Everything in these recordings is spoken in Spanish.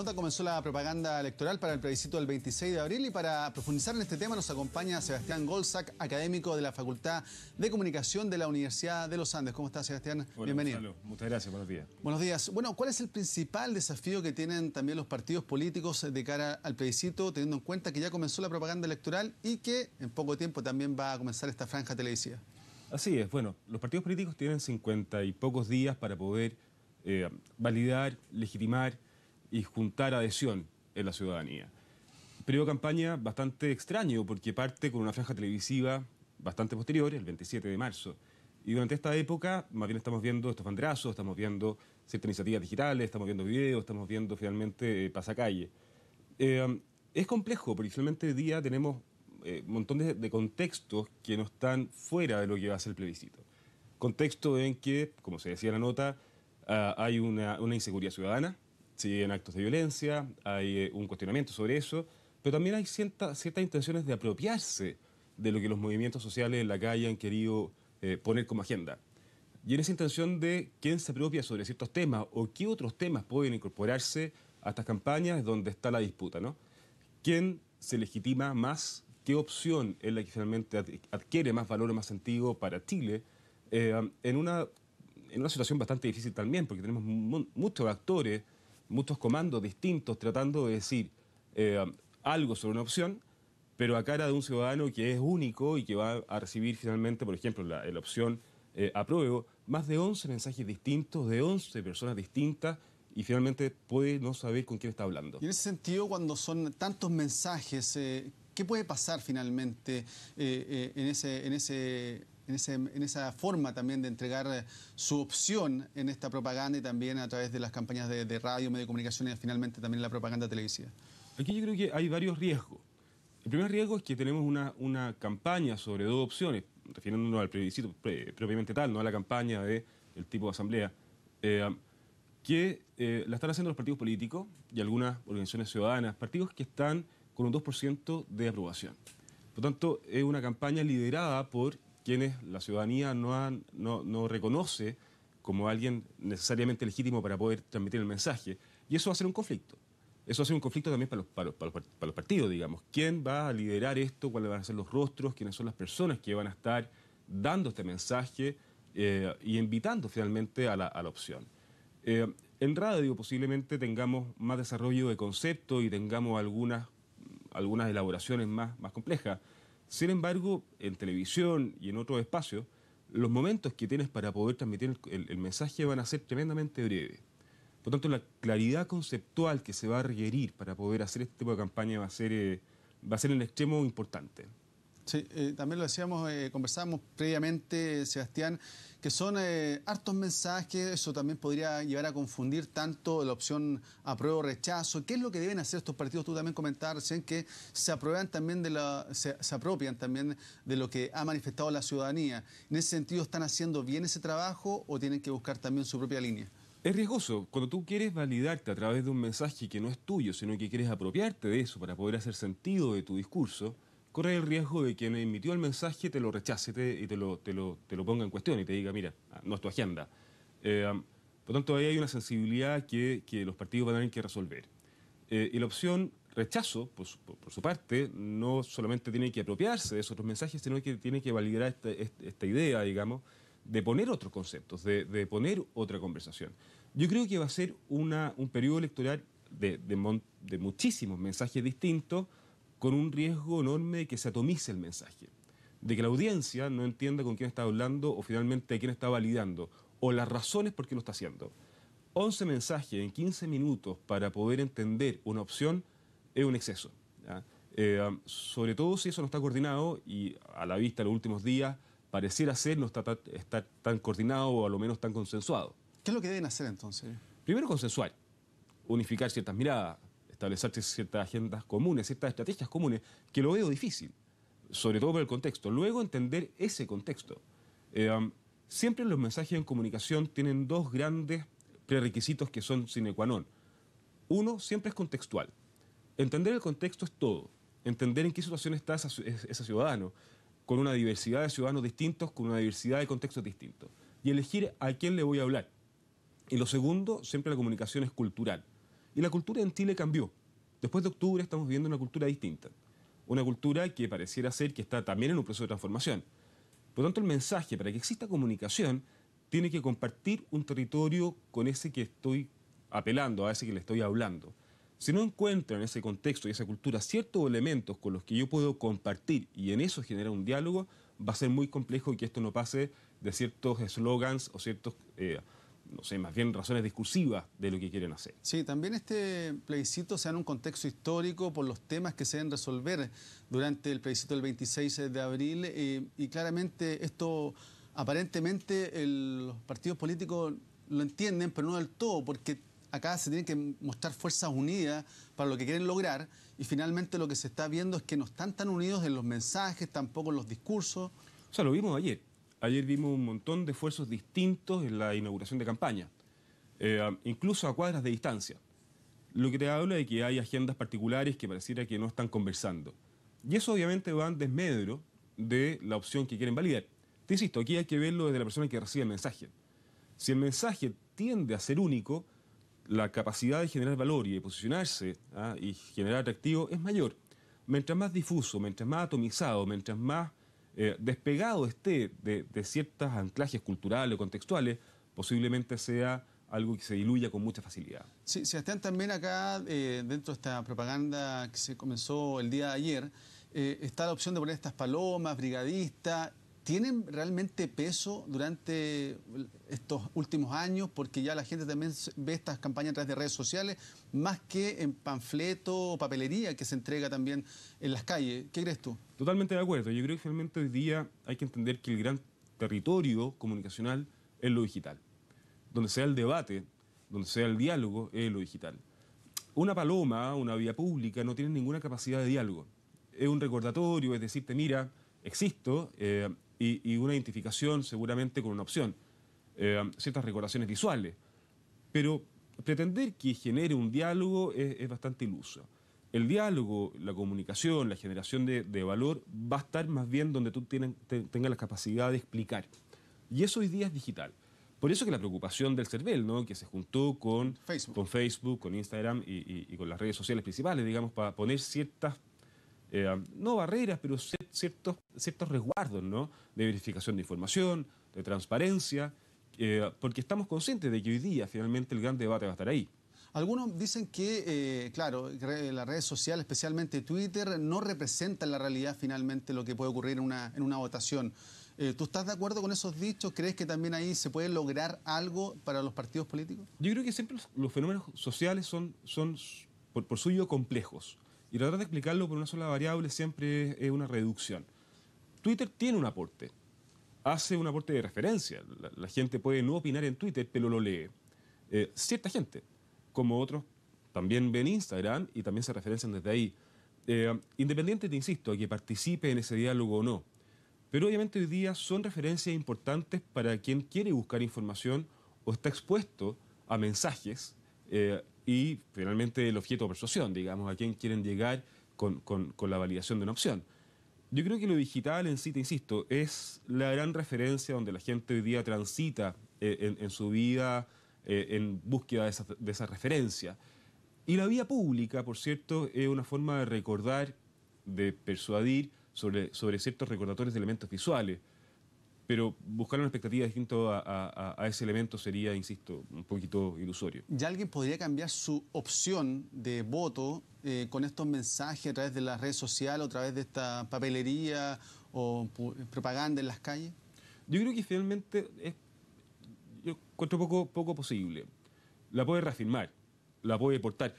nota comenzó la propaganda electoral para el plebiscito del 26 de abril y para profundizar en este tema nos acompaña Sebastián Goldsack, académico de la Facultad de Comunicación de la Universidad de los Andes. ¿Cómo estás, Sebastián? Bueno, bienvenido. Salud. Muchas gracias, buenos días. Buenos días. Bueno, ¿cuál es el principal desafío que tienen también los partidos políticos de cara al plebiscito, teniendo en cuenta que ya comenzó la propaganda electoral y que en poco tiempo también va a comenzar esta franja televisiva? Así es. Bueno, los partidos políticos tienen 50 y pocos días para poder validar, legitimar y juntar adhesión en la ciudadanía. Periodo de campaña bastante extraño porque parte con una franja televisiva bastante posterior, el 27 de marzo. Y durante esta época más bien estamos viendo estos banderazos, estamos viendo ciertas iniciativas digitales, estamos viendo videos, estamos viendo finalmente pasacalle. Es complejo porque finalmente hoy día tenemos un montón de contextos que no están fuera de lo que va a ser el plebiscito. Contexto en que, como se decía en la nota, hay una inseguridad ciudadana, siguen actos de violencia, hay un cuestionamiento sobre eso, pero también hay ciertas intenciones de apropiarse de lo que los movimientos sociales en la calle han querido poner como agenda. Y en esa intención de quién se apropia sobre ciertos temas o qué otros temas pueden incorporarse a estas campañas es donde está la disputa, ¿no? ¿Quién se legitima más? ¿Qué opción es la que finalmente adquiere más valor o más sentido para Chile? En una situación bastante difícil también, porque tenemos muchos actores, muchos comandos distintos tratando de decir algo sobre una opción, pero a cara de un ciudadano que es único y que va a recibir finalmente, por ejemplo, la opción apruebo, más de 11 mensajes distintos, de 11 personas distintas, y finalmente puede no saber con quién está hablando. Y en ese sentido, cuando son tantos mensajes, ¿qué puede pasar finalmente en esa forma también de entregar su opción en esta propaganda y también a través de las campañas de radio, medio de comunicación y finalmente también la propaganda televisiva? Aquí yo creo que hay varios riesgos. El primer riesgo es que tenemos una campaña sobre dos opciones, refiriéndonos al plebiscito propiamente tal, no a la campaña del tipo de asamblea, que la están haciendo los partidos políticos y algunas organizaciones ciudadanas, partidos que están con un 2% de aprobación. Por lo tanto, es una campaña liderada por quienes la ciudadanía no reconoce como alguien necesariamente legítimo para poder transmitir el mensaje. Y eso va a ser un conflicto. Eso va a ser un conflicto también para los partidos, digamos. ¿Quién va a liderar esto? ¿Cuáles van a ser los rostros? ¿Quiénes son las personas que van a estar dando este mensaje y invitando finalmente a la opción? En radio posiblemente tengamos más desarrollo de concepto y tengamos algunas elaboraciones más complejas. Sin embargo, en televisión y en otros espacios, los momentos que tienes para poder transmitir el mensaje van a ser tremendamente breves. Por tanto, la claridad conceptual que se va a requerir para poder hacer este tipo de campaña va a ser en el extremo importante. Sí, también lo decíamos, conversábamos previamente, Sebastián, que son hartos mensajes, eso también podría llevar a confundir tanto la opción apruebo o rechazo. ¿Qué es lo que deben hacer estos partidos? Tú también comentabas recién que se apropian también de lo que ha manifestado la ciudadanía. ¿En ese sentido están haciendo bien ese trabajo o tienen que buscar también su propia línea? Es riesgoso. Cuando tú quieres validarte a través de un mensaje que no es tuyo, sino que quieres apropiarte de eso para poder hacer sentido de tu discurso, corre el riesgo de que quien emitió el mensaje te lo rechace y te lo ponga en cuestión y te diga, mira, no es tu agenda. Por tanto, ahí hay una sensibilidad que los partidos van a tener que resolver. Y la opción rechazo, por su parte, no solamente tiene que apropiarse de esos otros mensajes, sino que tiene que validar esta idea, digamos, de poner otros conceptos, de poner otra conversación. Yo creo que va a ser un periodo electoral de muchísimos mensajes distintos, con un riesgo enorme de que se atomice el mensaje, de que la audiencia no entienda con quién está hablando o finalmente quién está validando, o las razones por qué lo está haciendo. 11 mensajes en 15 minutos para poder entender una opción es un exceso, ¿ya? Sobre todo si eso no está coordinado, y a la vista de los últimos días pareciera ser no estar tan coordinado o a lo menos tan consensuado. ¿Qué es lo que deben hacer entonces? Primero consensuar, unificar ciertas miradas, establecer ciertas agendas comunes, ciertas estrategias comunes, que lo veo difícil, sobre todo por el contexto. Luego entender ese contexto. Siempre los mensajes en comunicación tienen dos grandes prerequisitos que son sine qua non. Uno, siempre es contextual. Entender el contexto es todo. Entender en qué situación está ese ciudadano, con una diversidad de ciudadanos distintos, con una diversidad de contextos distintos. Y elegir a quién le voy a hablar. Y lo segundo, siempre la comunicación es cultural. Y la cultura en Chile cambió. Después de octubre estamos viviendo una cultura distinta. Una cultura que pareciera ser que está también en un proceso de transformación. Por lo tanto, el mensaje para que exista comunicación tiene que compartir un territorio con ese que estoy apelando, a ese que le estoy hablando. Si no encuentro en ese contexto y esa cultura ciertos elementos con los que yo puedo compartir y en eso generar un diálogo, va a ser muy complejo que esto no pase de ciertos slogans o ciertos, no sé, más bien razones discursivas de lo que quieren hacer. Sí, también este plebiscito se da en un contexto histórico por los temas que se deben resolver durante el plebiscito del 26 de abril y claramente esto, aparentemente, los partidos políticos lo entienden, pero no del todo, porque acá se tienen que mostrar fuerzas unidas para lo que quieren lograr y finalmente lo que se está viendo es que no están tan unidos en los mensajes, tampoco en los discursos. O sea, lo vimos ayer. Ayer vimos un montón de esfuerzos distintos en la inauguración de campaña, incluso a cuadras de distancia. Lo que te habla de que hay agendas particulares que pareciera que no están conversando. Y eso obviamente va en desmedro de la opción que quieren validar. Te insisto, aquí hay que verlo desde la persona que recibe el mensaje. Si el mensaje tiende a ser único, la capacidad de generar valor y de posicionarse y generar atractivo es mayor. Mientras más difuso, mientras más atomizado, mientras más despegado esté de ciertos anclajes culturales o contextuales, posiblemente sea algo que se diluya con mucha facilidad. Sí, Sebastián, también acá, dentro de esta propaganda que se comenzó el día de ayer, está la opción de poner estas palomas, brigadistas. ¿Tienen realmente peso durante estos últimos años? Porque ya la gente también ve estas campañas a través de redes sociales, más que en panfleto o papelería que se entrega también en las calles. ¿Qué crees tú? Totalmente de acuerdo. Yo creo que finalmente hoy día hay que entender que el gran territorio comunicacional es lo digital. Donde sea el debate, donde sea el diálogo, es lo digital. Una paloma, una vía pública, no tiene ninguna capacidad de diálogo. Es un recordatorio, es decirte, mira, existo, y una identificación seguramente con una opción, ciertas recordaciones visuales. Pero pretender que genere un diálogo es bastante iluso. El diálogo, la comunicación, la generación de valor va a estar más bien donde tú tengas la capacidad de explicar. Y eso hoy día es digital. Por eso que la preocupación del CERVEL, ¿no?, que se juntó con Facebook, con Instagram y con las redes sociales principales, digamos, para poner ciertas, no barreras, pero ciertos resguardos, ¿no?, de verificación de información, de transparencia, porque estamos conscientes de que hoy día finalmente el gran debate va a estar ahí. Algunos dicen que, claro, las redes sociales, especialmente Twitter, no representan la realidad finalmente lo que puede ocurrir en una votación. ¿Tú estás de acuerdo con esos dichos? ¿Crees que también ahí se puede lograr algo para los partidos políticos? Yo creo que siempre los fenómenos sociales son por suyo complejos. Y tratar de explicarlo por una sola variable siempre es una reducción. Twitter tiene un aporte, hace un aporte de referencia. La gente puede no opinar en Twitter, pero lo lee. Cierta gente, como otros, también ven Instagram y también se referencian desde ahí. Independiente, te insisto, a que participe en ese diálogo o no. Pero obviamente hoy día son referencias importantes para quien quiere buscar información o está expuesto a mensajes y finalmente el objeto de persuasión, digamos, a quien quieren llegar con la validación de una opción. Yo creo que lo digital en sí, te insisto, es la gran referencia donde la gente hoy día transita en su vida en búsqueda de esa referencia. Y la vía pública, por cierto, es una forma de recordar, de persuadir sobre ciertos recordatorios de elementos visuales. Pero buscar una expectativa distinta a ese elemento sería, insisto, un poquito ilusorio. ¿Ya alguien podría cambiar su opción de voto con estos mensajes a través de las redes sociales o a través de esta papelería o propaganda en las calles? Yo creo que finalmente yo encuentro poco posible. La puede reafirmar, la puede portar.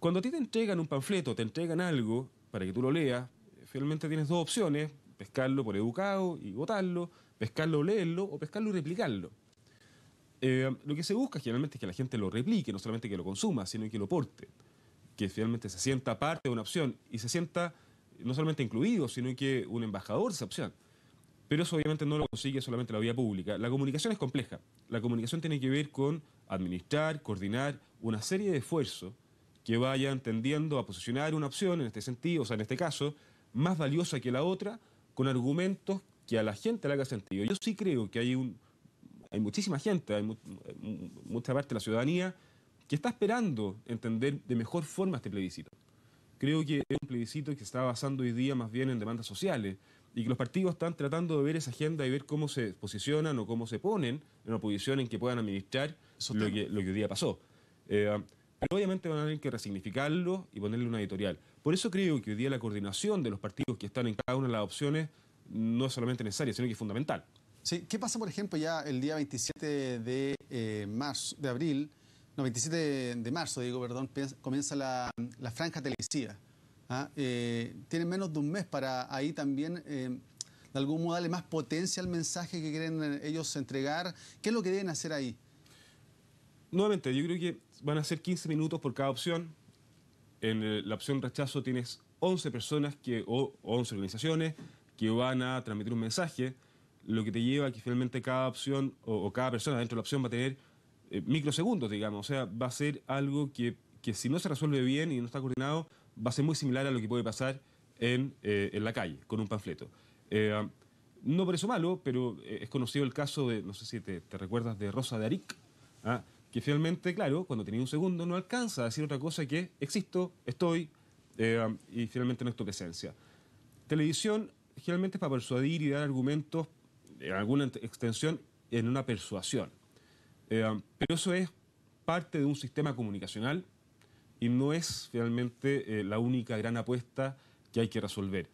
Cuando a ti te entregan un panfleto, te entregan algo para que tú lo leas, finalmente tienes dos opciones: pescarlo por educado y votarlo, pescarlo o leerlo, o pescarlo y replicarlo. Lo que se busca generalmente es que la gente lo replique, no solamente que lo consuma, sino que lo porte, que finalmente se sienta parte de una opción y se sienta no solamente incluido, sino que un embajador de esa opción. Pero eso obviamente no lo consigue solamente la vía pública. La comunicación es compleja. La comunicación tiene que ver con administrar, coordinar una serie de esfuerzos que vayan tendiendo a posicionar una opción, en este sentido, o sea, en este caso, más valiosa que la otra, con argumentos que a la gente le haga sentido. Yo sí creo que hay muchísima gente, hay mucha parte de la ciudadanía que está esperando entender de mejor forma este plebiscito. Creo que es un plebiscito que se está basando hoy día más bien en demandas sociales y que los partidos están tratando de ver esa agenda y ver cómo se posicionan o cómo se ponen en una posición en que puedan administrar lo que hoy día pasó. Pero obviamente van a tener que resignificarlo y ponerle una editorial. Por eso creo que hoy día la coordinación de los partidos que están en cada una de las opciones no es solamente necesaria, sino que es fundamental. Sí. ¿Qué pasa, por ejemplo, ya el día 27 de marzo, comienza la franja televisiva? Tienen menos de un mes para ahí también, de algún modo, darle más potencia al mensaje que quieren ellos entregar. ¿Qué es lo que deben hacer ahí? Nuevamente, yo creo que van a ser 15 minutos por cada opción. En la opción rechazo tienes 11 personas o 11 organizaciones que van a transmitir un mensaje, lo que te lleva a que finalmente cada opción o cada persona dentro de la opción va a tener microsegundos, digamos. O sea, va a ser algo que si no se resuelve bien y no está coordinado, va a ser muy similar a lo que puede pasar en la calle, con un panfleto. No por eso malo, pero es conocido el caso de, no sé si te recuerdas, de Rosa de Arik, que finalmente, claro, cuando tenía un segundo no alcanza a decir otra cosa que existo, estoy, y finalmente no es tu presencia. Televisión generalmente es para persuadir y dar argumentos en alguna extensión, en una persuasión. Pero eso es parte de un sistema comunicacional y no es finalmente la única gran apuesta que hay que resolver.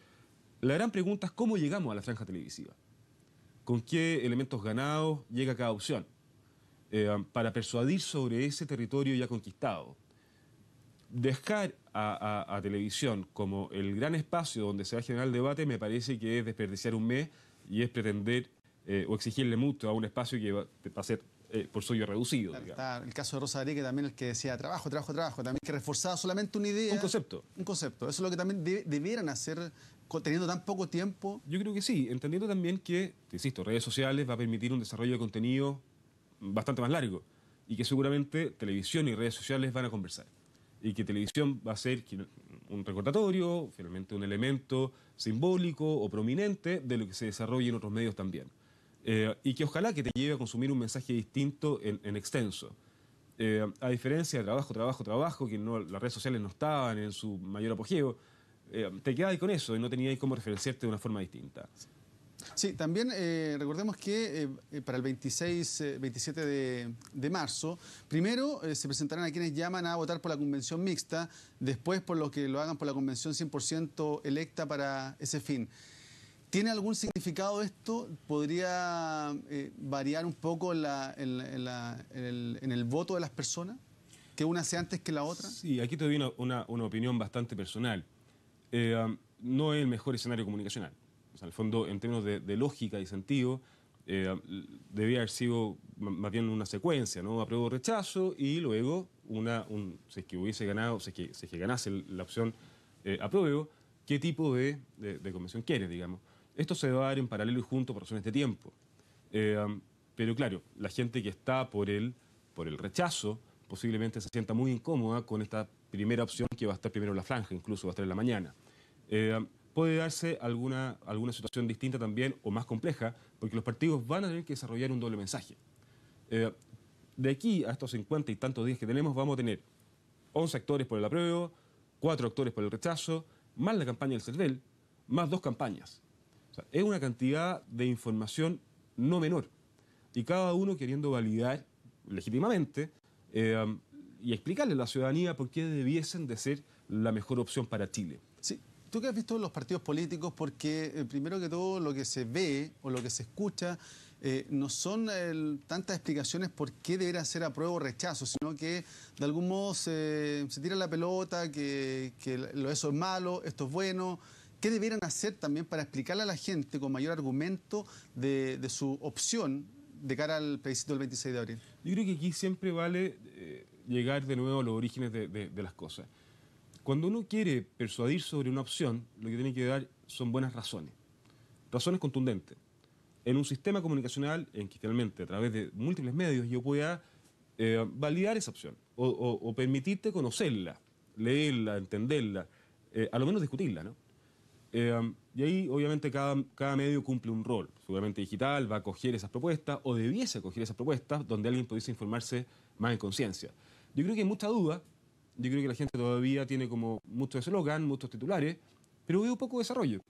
La gran pregunta es cómo llegamos a la franja televisiva. ¿Con qué elementos ganados llega cada opción? Para persuadir sobre ese territorio ya conquistado. Dejar a televisión como el gran espacio donde se va a generar el debate me parece que es desperdiciar un mes y es pretender o exigirle mucho a un espacio que va a ser por suyo reducido. Claro, está el caso de Rosa Dri, que también el que decía trabajo, trabajo, trabajo, también que reforzaba solamente una idea. Un concepto. Un concepto. Eso es lo que también debieran hacer teniendo tan poco tiempo. Yo creo que sí, entendiendo también que, te insisto, redes sociales va a permitir un desarrollo de contenido bastante más largo y que seguramente televisión y redes sociales van a conversar. Y que televisión va a ser un recordatorio, finalmente un elemento simbólico o prominente de lo que se desarrolla en otros medios también. Y que ojalá que te lleve a consumir un mensaje distinto en extenso. A diferencia de trabajo, trabajo, trabajo, que no, las redes sociales no estaban en su mayor apogeo, te quedabas con eso y no tenías cómo referenciarte de una forma distinta. Sí, también recordemos que para el 27 de marzo, primero se presentarán a quienes llaman a votar por la convención mixta, después por los que lo hagan por la convención 100% electa para ese fin. ¿Tiene algún significado esto? ¿Podría variar un poco en el voto de las personas? ¿Que una sea antes que la otra? Sí, aquí te doy una opinión bastante personal. No es el mejor escenario comunicacional. O sea, en el fondo, en términos de lógica y sentido, debía haber sido más bien una secuencia, ¿no? Apruebo, rechazo y luego, si es que hubiese ganado, si es que ganase la opción apruebo, ¿qué tipo de convención quieres, digamos? Esto se va a dar en paralelo y junto por razones de tiempo. Pero claro, la gente que está por el rechazo posiblemente se sienta muy incómoda con esta primera opción que va a estar primero en la franja, incluso va a estar en la mañana. Puede darse alguna situación distinta también o más compleja, porque los partidos van a tener que desarrollar un doble mensaje. De aquí a estos 50 y tantos días que tenemos, vamos a tener 11 actores por el apruebo, 4 actores por el rechazo, más la campaña del CERVEL, más 2 campañas. O sea, es una cantidad de información no menor, y cada uno queriendo validar legítimamente y explicarle a la ciudadanía por qué debiesen de ser la mejor opción para Chile. Sí. ¿Tú qué has visto en los partidos políticos? Porque primero que todo lo que se ve o lo que se escucha no son tantas explicaciones por qué debería ser apruebo o rechazo, sino que de algún modo se tira la pelota, que eso es malo, esto es bueno. ¿Qué deberían hacer también para explicarle a la gente con mayor argumento de su opción de cara al plebiscito del 26 de abril? Yo creo que aquí siempre vale llegar de nuevo a los orígenes de las cosas. Cuando uno quiere persuadir sobre una opción, lo que tiene que dar son buenas razones. Razones contundentes. En un sistema comunicacional en que finalmente a través de múltiples medios yo pueda validar esa opción o permitirte conocerla, leerla, entenderla, a lo menos discutirla, ¿no? Y ahí obviamente cada medio cumple un rol. Seguramente digital va a coger esas propuestas o debiese coger esas propuestas donde alguien pudiese informarse más en conciencia. Yo creo que hay mucha duda, yo creo que la gente todavía tiene como muchos eslogans, muchos titulares, pero veo poco desarrollo.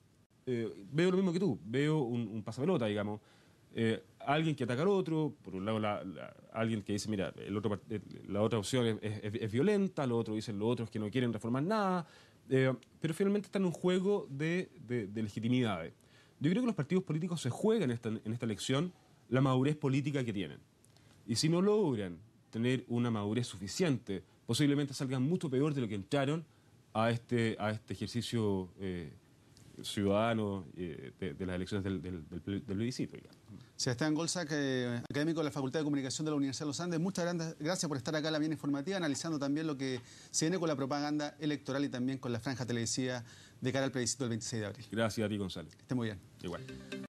Veo lo mismo que tú, veo un pasapelota, digamos. Alguien que ataca al otro, por un lado alguien que dice, mira, la otra opción es violenta, los otros dicen, los otros que no quieren reformar nada, pero finalmente está en un juego de legitimidades. Yo creo que los partidos políticos se juegan en esta elección la madurez política que tienen. Y si no logran tener una madurez suficiente, posiblemente salgan mucho peor de lo que entraron a este ejercicio ciudadano de las elecciones del plebiscito. Sebastián Goldsack, académico de la Facultad de Comunicación de la Universidad de los Andes, muchas gracias por estar acá en la Bien Informativa, analizando también lo que se viene con la propaganda electoral y también con la franja televisiva de cara al plebiscito del 26 de abril. Gracias a ti, Gonzalo. Que esté muy bien. Igual.